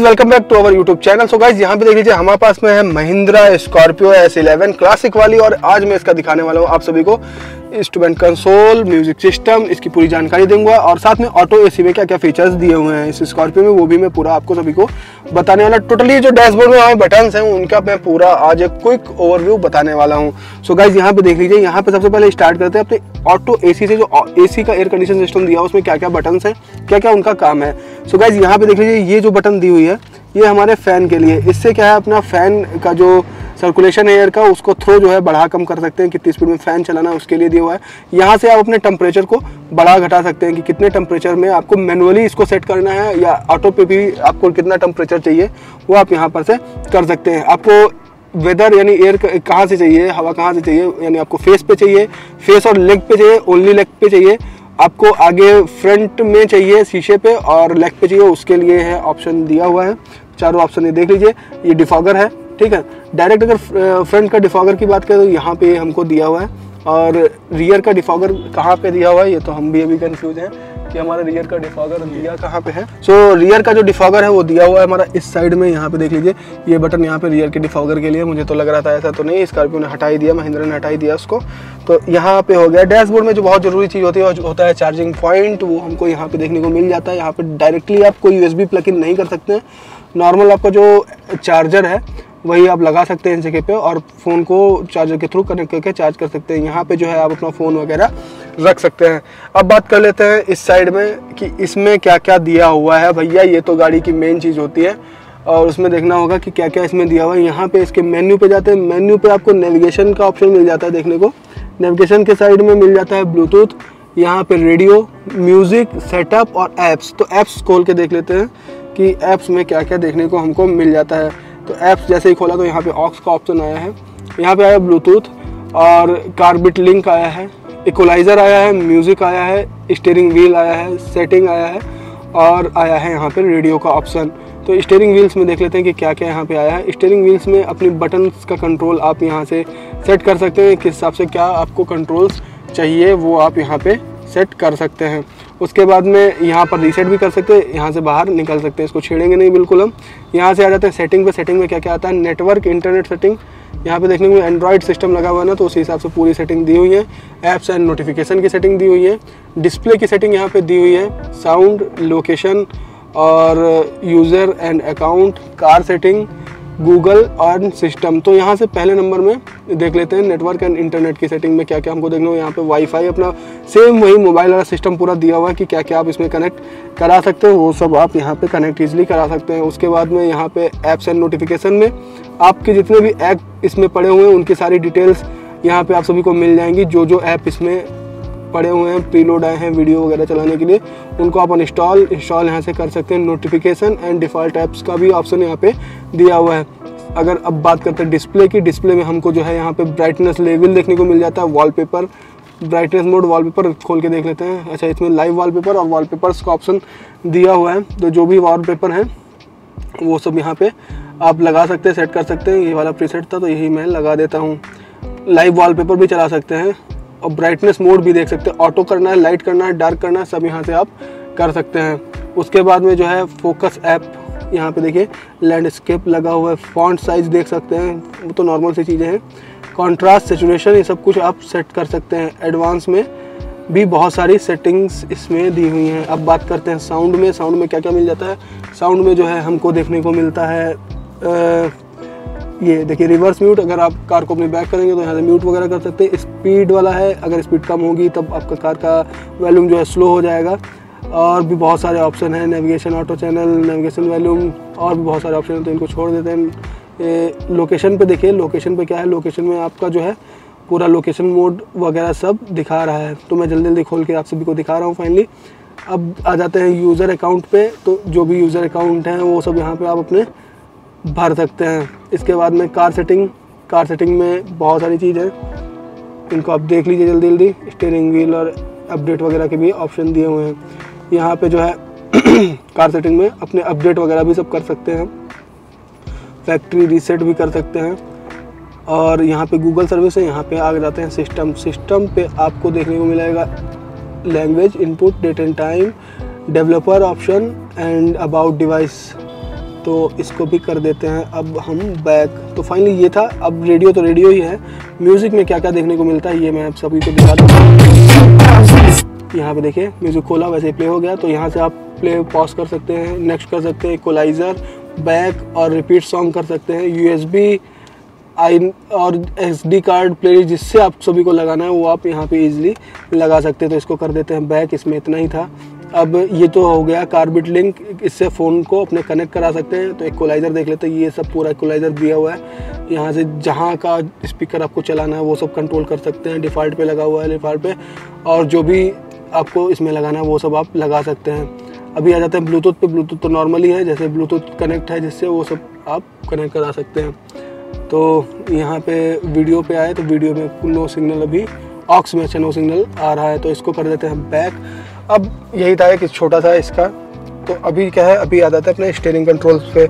Guys welcome back to our YouTube channel. So guys यहाँ पे देख लीजिए हमारे पास में है महिंद्रा स्कॉर्पियो S11 क्लासिक वाली, और आज मैं इसका दिखाने वाला हूँ आप सभी को इंस्ट्रूमेंट कंसोल, म्यूजिक सिस्टम, इसकी पूरी जानकारी दूंगा और साथ में ऑटो एसी में क्या क्या फीचर्स दिए हुए हैं इस स्कॉर्पियो में वो भी मैं पूरा आपको सभी को बताने वाला। टोटली जो डैशबोर्ड में हमारे बटन्स हैं उनका मैं पूरा आज एक क्विक ओवरव्यू बताने वाला हूँ। सो गाइज यहाँ पे देख लीजिए, यहाँ पे सबसे पहले स्टार्ट करते हैं अपने ऑटो एसी से। जो एसी का एयर कंडीशन सिस्टम दिया है उसमें क्या क्या बटन्स हैं, क्या क्या उनका काम है। सो गाइज यहाँ पे देख लीजिए, ये जो बटन दी हुई है ये हमारे फैन के लिए, इससे क्या है अपना फैन का जो सर्कुलेशन है एयर का उसको थ्रो जो है बढ़ा कम कर सकते हैं, कितनी स्पीड में फैन चलाना है उसके लिए दिया हुआ है। यहाँ से आप अपने टेम्परेचर को बढ़ा घटा सकते हैं कि कितने टेम्परेचर में आपको मैनुअली इसको सेट करना है या ऑटो पे भी आपको कितना टेम्परेचर चाहिए वो आप यहाँ पर से कर सकते हैं। आपको वेदर यानी एयर कहाँ से चाहिए, हवा कहाँ से चाहिए, यानी आपको फेस पे चाहिए, फेस और लेग पे चाहिए, ओनली लेग पे चाहिए, आपको आगे फ्रंट में चाहिए शीशे पे और लेग पे चाहिए, उसके लिए है ऑप्शन दिया हुआ है। चारों ऑप्शन ये देख लीजिए, ये डिफॉगर है, ठीक है। डायरेक्ट अगर फ्रंट का डिफॉगर की बात करें तो यहाँ पे हमको दिया हुआ है, और रियर का डिफॉगर कहाँ पे दिया हुआ है ये तो हम भी अभी कंफ्यूज हैं कि हमारा रियर का डिफॉगर दिया कहाँ पे है। सो रियर का जो डिफॉगर है वो दिया हुआ है हमारा इस साइड में, यहाँ पे देख लीजिए ये बटन यहाँ पे रियर के डिफॉगर के लिए। मुझे तो लग रहा था ऐसा तो नहीं, स्कॉर्पियो ने हटाई दिया, महिंद्रा ने हटाई दिया उसको, तो यहाँ पे हो गया। डैशबोर्ड में जो बहुत जरूरी चीज़ होती है होता है चार्जिंग पॉइंट, वो हमको यहाँ पे देखने को मिल जाता है। यहाँ पे डायरेक्टली आप कोई USB प्लग इन नहीं कर सकते हैं, नॉर्मल आपका जो चार्जर है वही आप लगा सकते हैं इस जगह पे और फ़ोन को चार्जर के थ्रू कनेक्ट करके चार्ज कर सकते हैं। यहाँ पे जो है आप अपना फ़ोन वगैरह रख सकते हैं। अब बात कर लेते हैं इस साइड में कि इसमें क्या क्या दिया हुआ है। भैया ये तो गाड़ी की मेन चीज़ होती है और उसमें देखना होगा कि क्या क्या इसमें दिया हुआ है। यहाँ पे इसके मेन्यू पे जाते हैं, मेन्यू पे आपको नेविगेशन का ऑप्शन मिल जाता है देखने को। नेविगेशन के साइड में मिल जाता है ब्लूटूथ, यहाँ पे रेडियो, म्यूज़िक, सेटअप और ऐप्स। तो ऐप्स खोल के देख लेते हैं कि ऐप्स में क्या क्या देखने को हमको मिल जाता है। तो ऐप्स जैसे ही खोला तो यहाँ पे ऑक्स का ऑप्शन आया है, यहाँ पे आया ब्लूटूथ और कार्बिट लिंक आया है, इक्वलाइज़र आया है, म्यूज़िक आया है, स्टीयरिंग व्हील आया है, सेटिंग आया है और आया है यहाँ पे रेडियो का ऑप्शन। तो स्टीयरिंग व्हील्स में देख लेते हैं कि क्या क्या यहाँ पे आया है। स्टीयरिंग व्हील्स में अपनी बटन्स का कंट्रोल आप यहाँ से सेट कर सकते हैं, किस हिसाब से क्या आपको कंट्रोल्स चाहिए वो आप यहाँ पर सेट कर सकते हैं। उसके बाद में यहाँ पर रीसेट भी कर सकते हैं, यहाँ से बाहर निकल सकते हैं, इसको छेड़ेंगे नहीं बिल्कुल हम। यहाँ से आ जाते हैं सेटिंग पे, सेटिंग में क्या क्या आता है, नेटवर्क, इंटरनेट सेटिंग। यहाँ पे देखने को एंड्रॉयड सिस्टम लगा हुआ है ना, तो उस हिसाब से पूरी सेटिंग दी हुई है। ऐप्स एंड नोटिफिकेशन की सेटिंग दी हुई है, डिस्प्ले की सेटिंग यहाँ पर दी हुई है, साउंड, लोकेशन और user and account, car setting, Google और सिस्टम। तो यहाँ से पहले नंबर में देख लेते हैं नेटवर्क एंड इंटरनेट की सेटिंग में क्या क्या हमको देखना हो। यहाँ पे वाईफाई अपना सेम वही मोबाइल वाला सिस्टम पूरा दिया हुआ है कि क्या क्या आप इसमें कनेक्ट करा सकते हो, वो सब आप यहाँ पे कनेक्ट ईजिली करा सकते हैं। उसके बाद में यहाँ पे ऐप्स एंड नोटिफिकेशन में आपके जितने भी ऐप इसमें पड़े हुए हैं उनकी सारी डिटेल्स यहाँ पर आप सभी को मिल जाएंगी। जो ऐप इसमें पड़े हुए हैं, प्रीलोड आए हैं वीडियो वगैरह चलाने के लिए, उनको आप इंस्टॉल यहाँ से कर सकते हैं। नोटिफिकेशन एंड डिफ़ॉल्ट ऐप्स का भी ऑप्शन यहाँ पे दिया हुआ है। अगर अब बात करते हैं डिस्प्ले की, डिस्प्ले में हमको जो है यहाँ पे ब्राइटनेस लेवल देखने को मिल जाता है, वॉलपेपर, ब्राइटनेस मोड, वॉलपेपर खोल के देख लेते हैं। अच्छा, इसमें लाइव वॉलपेपर और वॉलपेपर्स का ऑप्शन दिया हुआ है, तो जो भी वॉलपेपर है वो सब यहाँ पर आप लगा सकते हैं, सेट कर सकते हैं। ये वाला प्रीसेट था तो यही मैं लगा देता हूँ। लाइव वॉलपेपर भी चला सकते हैं और ब्राइटनेस मोड भी देख सकते हैं, ऑटो करना है, लाइट करना है, डार्क करना है, सब यहाँ से आप कर सकते हैं। उसके बाद में जो है फोकस ऐप, यहाँ पे देखिए लैंडस्केप लगा हुआ है, फॉन्ट साइज देख सकते हैं, वो तो नॉर्मल सी चीज़ें हैं, कॉन्ट्रास्ट, सेचुरेशन, ये सब कुछ आप सेट कर सकते हैं। एडवांस में भी बहुत सारी सेटिंग्स इसमें दी हुई हैं। अब बात करते हैं साउंड में, साउंड में क्या क्या मिल जाता है। साउंड में जो है हमको देखने को मिलता है ये देखिए रिवर्स म्यूट, अगर आप कार को अपने बैक करेंगे तो यहाँ से म्यूट वगैरह कर सकते हैं। स्पीड वाला है, अगर स्पीड कम होगी तब आपका कार का वॉल्यूम जो है स्लो हो जाएगा। और भी बहुत सारे ऑप्शन हैं, navigation, auto channel, navigation volume और भी बहुत सारे ऑप्शन हैं, तो इनको छोड़ देते हैं। लोकेशन पे देखिए, लोकेशन पे क्या है, लोकेशन में आपका जो है पूरा लोकेशन मोड वगैरह सब दिखा रहा है, तो मैं जल्दी जल्दी खोल के आप सभी को दिखा रहा हूँ फाइनली। अब आ जाते हैं यूज़र अकाउंट पर, तो जो भी यूज़र अकाउंट हैं वो सब यहाँ पर आप अपने भर सकते हैं। इसके बाद में कार सेटिंग, कार सेटिंग में बहुत सारी चीज़ है, इनको आप देख लीजिए जल्दी जल्दी। स्टीयरिंग व्हील और अपडेट वगैरह के भी ऑप्शन दिए हुए हैं। यहाँ पे जो है कार सेटिंग में अपने अपडेट वगैरह भी सब कर सकते हैं, फैक्ट्री रीसेट भी कर सकते हैं। और यहाँ पे गूगल सर्विस है, यहाँ पे आ जाते हैं सिस्टम। सिस्टम पे आपको देखने को मिलेगा language, input, date and time, developer option and about device. तो इसको भी कर देते हैं। अब हम बैक, तो फाइनली ये था। अब रेडियो तो रेडियो ही है, म्यूज़िक में क्या क्या देखने को मिलता है ये मैं आप सभी को दिखा दूँ। यहाँ पे देखिए म्यूज़िक खोला, वैसे प्ले हो गया। तो यहाँ से आप प्ले पॉज कर सकते हैं, नेक्स्ट कर सकते हैं, इक्वलाइज़र, बैक और रिपीट सॉन्ग कर सकते हैं। USB और SD कार्ड प्लेयर जिससे आप सभी को लगाना है वो आप यहाँ पे इजीली लगा सकते हैं। तो इसको कर देते हैं बैक। इसमें इतना ही था। अब ये तो हो गया कार्बिट लिंक, इससे फ़ोन को अपने कनेक्ट करा सकते हैं। तो इक्वलाइज़र देख लेते हैं, ये सब पूरा इक्वलाइज़र दिया हुआ है। यहाँ से जहाँ का स्पीकर आपको चलाना है वो सब कंट्रोल कर सकते हैं। डिफ़ॉल्ट पे लगा हुआ है, डिफ़ॉल्ट पे, और जो भी आपको इसमें लगाना है वो सब आप लगा सकते हैं। अभी आ जाते हैं ब्लूटूथ पे। ब्लूटूथ तो नॉर्मली है, जैसे ब्लूटूथ कनेक्ट है जिससे वो सब आप कनेक्ट करा सकते हैं। तो यहाँ पर वीडियो पर आए तो वीडियो में नो सिग्नल, अभी ऑक्स में से नो सिग्नल आ रहा है। तो इसको कर देते हैं बैक। अब यही था कि छोटा था इसका। तो अभी क्या है, अभी याद आता है अपने स्टीयरिंग कंट्रोल्स पे।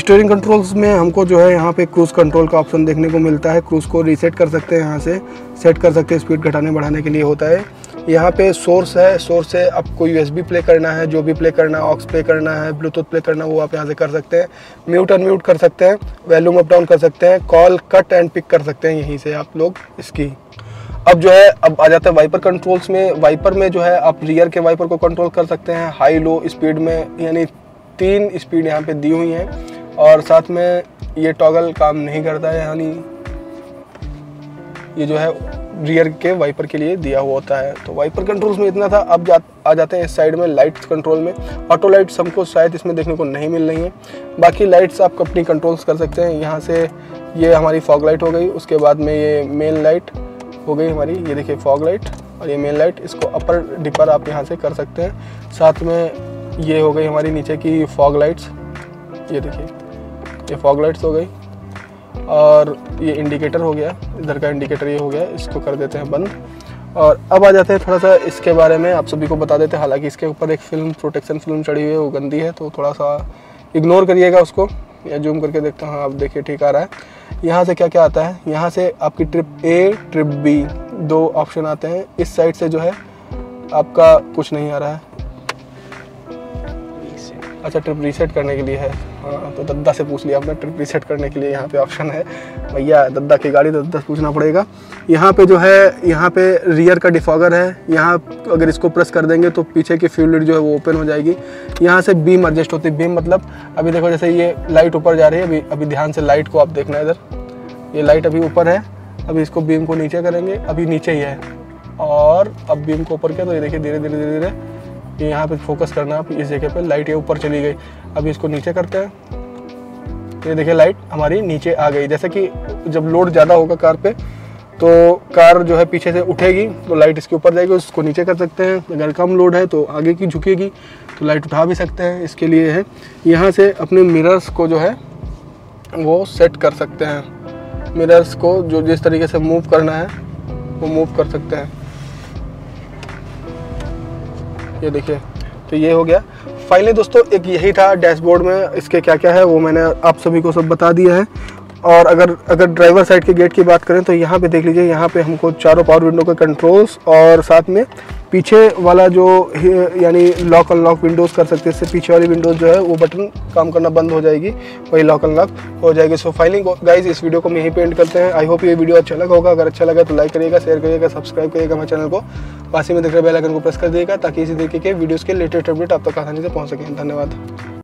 स्टीयरिंग कंट्रोल्स में हमको जो है यहाँ पे क्रूज़ कंट्रोल का ऑप्शन देखने को मिलता है। क्रूज़ को रीसेट कर सकते हैं, यहाँ से सेट कर सकते हैं, स्पीड घटाने बढ़ाने के लिए होता है। यहाँ पे सोर्स है, सोर्स से आपको USB प्ले करना है, जो भी प्ले करना है, ऑक्स प्ले करना है, ब्लूटूथ प्ले करना है वो आप यहाँ से कर सकते हैं। म्यूट अनम्यूट कर सकते हैं, वॉल्यूम अप डाउन कर सकते हैं, कॉल कट एंड पिक कर सकते हैं यहीं से आप लोग इसकी। अब जो है अब आ जाता है वाइपर कंट्रोल्स में। वाइपर में जो है आप रियर के वाइपर को कंट्रोल कर सकते हैं हाई लो स्पीड में, यानी 3 स्पीड यहाँ पे दी हुई हैं। और साथ में ये टॉगल काम नहीं करता है, यानी ये जो है रियर के वाइपर के लिए दिया हुआ होता है। तो वाइपर कंट्रोल्स में इतना था। अब आ जाते हैं इस साइड में लाइट्स कंट्रोल में। ऑटो लाइट्स हमको शायद इसमें देखने को नहीं मिल रही हैं, बाकी लाइट्स आप अपनी कंट्रोल्स कर सकते हैं। यहाँ से ये हमारी फॉग लाइट हो गई, उसके बाद में ये मेन लाइट हो गई हमारी, ये देखिए फॉग लाइट और ये मेन लाइट, इसको अपर डिपर आप यहाँ से कर सकते हैं। साथ में ये हो गई हमारी नीचे की फॉग लाइट्स, ये देखिए ये फॉग लाइट्स हो गई। और ये इंडिकेटर हो गया, इधर का इंडिकेटर ये हो गया, इसको कर देते हैं बंद। और अब आ जाते हैं थोड़ा सा इसके बारे में आप सभी को बता देते हैं। हालांकि इसके ऊपर एक फिल्म, प्रोटेक्शन फिल्म चढ़ी हुई है, वो गंदी है तो थोड़ा सा इग्नोर करिएगा उसको। या जूम करके देखता हूँ, हाँ आप देखिए ठीक आ रहा है। यहाँ से क्या क्या आता है, यहाँ से आपकी trip A trip B 2 option आते हैं। इस साइड से जो है आपका कुछ नहीं आ रहा है। अच्छा, ट्रिप रीसेट करने के लिए है, हाँ तो दद्दा से पूछ लिया आपने। ट्रिप रीसेट करने के लिए यहाँ पे ऑप्शन है, भैया दद्दा की गाड़ी, दद्दा से पूछना पड़ेगा। यहाँ पे जो है, यहाँ पे रियर का डिफॉगर है, यहाँ अगर इसको प्रेस कर देंगे तो पीछे की फ्यूल लाइट जो है वो ओपन हो जाएगी। यहाँ से बीम एडजस्ट होती है, बीम मतलब अभी देखो जैसे ये लाइट ऊपर जा रही है, अभी ध्यान से लाइट को आप देखना है, इधर ये लाइट अभी ऊपर है, अभी इसको बीम को नीचे करेंगे, अभी नीचे ही है और अब बीम को ऊपर किया तो ये देखिए धीरे धीरे धीरे धीरे यहाँ पे फोकस करना आप इस जगह पे, लाइट ये ऊपर चली गई। अभी इसको नीचे करते हैं, ये देखिए लाइट हमारी नीचे आ गई। जैसे कि जब लोड ज़्यादा होगा कार पे तो कार जो है पीछे से उठेगी तो लाइट इसके ऊपर जाएगी, उसको नीचे कर सकते हैं। अगर कम लोड है तो आगे की झुकेगी तो लाइट उठा भी सकते हैं, इसके लिए है। यहाँ से अपने मिरर्स को जो है वो सेट कर सकते हैं, मिरर्स को जो जिस तरीके से मूव करना है वो मूव कर सकते हैं, ये देखिए। तो ये हो गया फाइनली दोस्तों, एक यही था डैशबोर्ड में। इसके क्या क्या है वो मैंने आप सभी को सब बता दिया है। और अगर ड्राइवर साइड के गेट की बात करें तो यहाँ पे देख लीजिए, यहाँ पे हमको चारों पावर विंडो के कंट्रोल्स और साथ में पीछे वाला जो यानी लॉक अनलॉक विंडोज़ कर सकते हैं। इससे पीछे वाली विंडोज़ जो है वो बटन काम करना बंद हो जाएगी, वही लॉक अनलॉक हो जाएगी। सो फाइनली गाइज इस वीडियो को हम यहीं पे एंड करते हैं। आई होप ये वीडियो अच्छा लगा होगा। अगर अच्छा लगा तो लाइक करिएगा, शेयर करिएगा, सब्सक्राइब करिएगा हमारे चैनल को, पास ही में दिख रहे बेल आइकन को प्रेस कर दिएगा ताकि इसी तरीके के वीडियोज़ के लेटेस्ट अपडेट आप तक आसानी से पहुँच सकें। धन्यवाद।